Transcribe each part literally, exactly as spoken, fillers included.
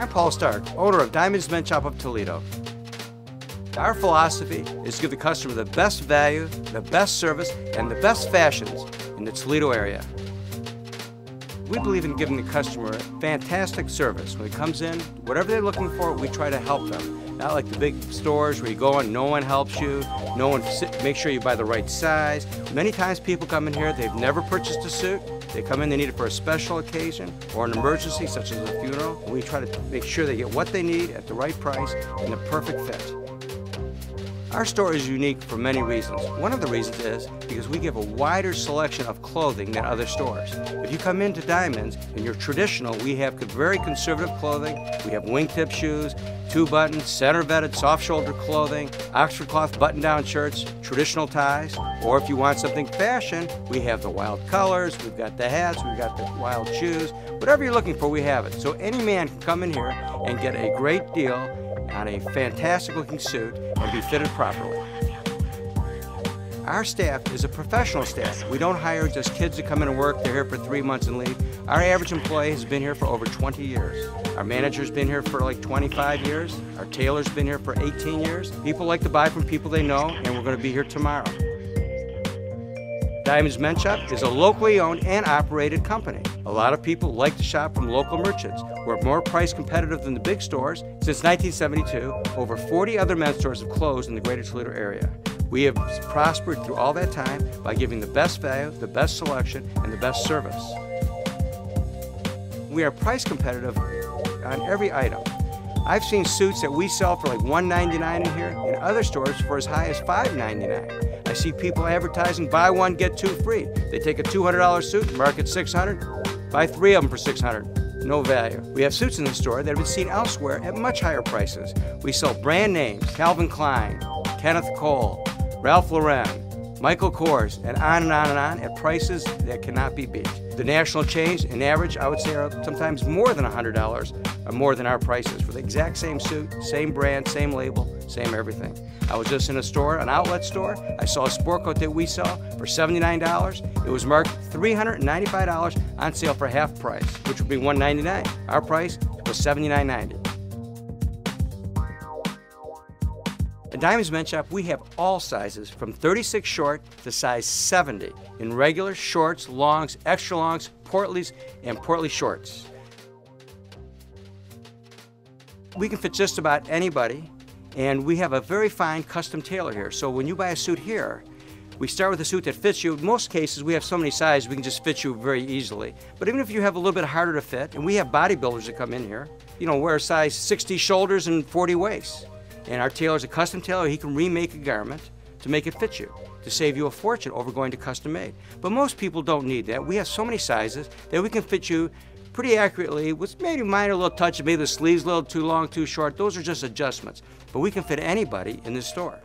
I'm Paul Stark, owner of Diamond's Men's Shop of Toledo. Our philosophy is to give the customer the best value, the best service, and the best fashions in the Toledo area. We believe in giving the customer fantastic service. When it comes in, whatever they're looking for, we try to help them. Not like the big stores where you go and no one helps you, no one makes sure you buy the right size. Many times people come in here, they've never purchased a suit. They come in, they need it for a special occasion or an emergency such as a funeral. We try to make sure they get what they need at the right price and the perfect fit. Our store is unique for many reasons. One of the reasons is because we give a wider selection of clothing than other stores. If you come into Diamond's and you're traditional, we have very conservative clothing. We have wingtip shoes, two-button, center-vetted, soft-shoulder clothing, Oxford cloth button-down shirts, traditional ties. Or if you want something fashion, we have the wild colors, we've got the hats, we've got the wild shoes. Whatever you're looking for, we have it. So any man can come in here and get a great deal on a fantastic looking suit and be fitted properly. Our staff is a professional staff. We don't hire just kids to come in and work. They're here for three months and leave. Our average employee has been here for over twenty years. Our manager's been here for like twenty-five years. Our tailor's been here for eighteen years. People like to buy from people they know, and we're going to be here tomorrow. Diamond's Men's Shop is a locally owned and operated company. A lot of people like to shop from local merchants. We're more price competitive than the big stores. Since nineteen seventy-two, over forty other men's stores have closed in the greater Toledo area. We have prospered through all that time by giving the best value, the best selection, and the best service. We are price competitive on every item. I've seen suits that we sell for like one ninety-nine in here, and other stores for as high as five ninety-nine. I see people advertising, buy one, get two free. They take a two hundred dollar suit, mark it six hundred, buy three of them for six hundred, no value. We have suits in the store that have been seen elsewhere at much higher prices. We sell brand names, Calvin Klein, Kenneth Cole, Ralph Lauren, Michael Kors, and on and on and on at prices that cannot be beat. The national chains, in average, I would say are sometimes more than one hundred dollars or more than our prices for the exact same suit, same brand, same label, same everything. I was just in a store, an outlet store. I saw a sport coat that we sell for seventy-nine dollars. It was marked three hundred ninety-five dollars on sale for half price, which would be one ninety-nine. Our price was seventy-nine ninety. At Diamond's Men's Shop, we have all sizes from thirty-six short to size seventy in regular shorts, longs, extra longs, portleys, and portley shorts. We can fit just about anybody. And we have a very fine custom tailor here. So when you buy a suit here, we start with a suit that fits you. In most cases, we have so many sizes, we can just fit you very easily. But even if you have a little bit harder to fit, and we have bodybuilders that come in here, you know, wear a size sixty shoulders and forty waist. And our tailor's a custom tailor. He can remake a garment to make it fit you, to save you a fortune over going to custom made. But most people don't need that. We have so many sizes that we can fit you pretty accurately, with maybe minor little touches, maybe the sleeves a little too long, too short. Those are just adjustments. But we can fit anybody in this store.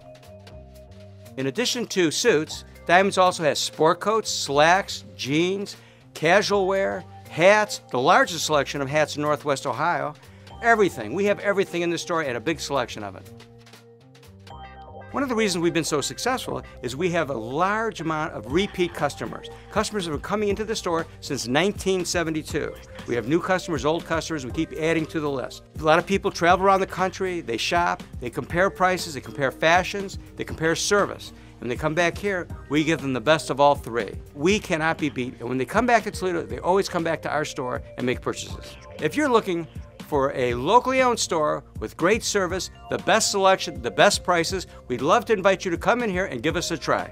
In addition to suits, Diamond's also has sport coats, slacks, jeans, casual wear, hats, the largest selection of hats in Northwest Ohio, everything. We have everything in the store and a big selection of it. One of the reasons we've been so successful is we have a large amount of repeat customers. Customers that have been coming into the store since nineteen seventy-two. We have new customers, old customers, we keep adding to the list. A lot of people travel around the country, they shop, they compare prices, they compare fashions, they compare service. When they come back here, we give them the best of all three. We cannot be beat, and when they come back to Toledo, they always come back to our store and make purchases. If you're looking for a locally owned store with great service, the best selection, the best prices, we'd love to invite you to come in here and give us a try.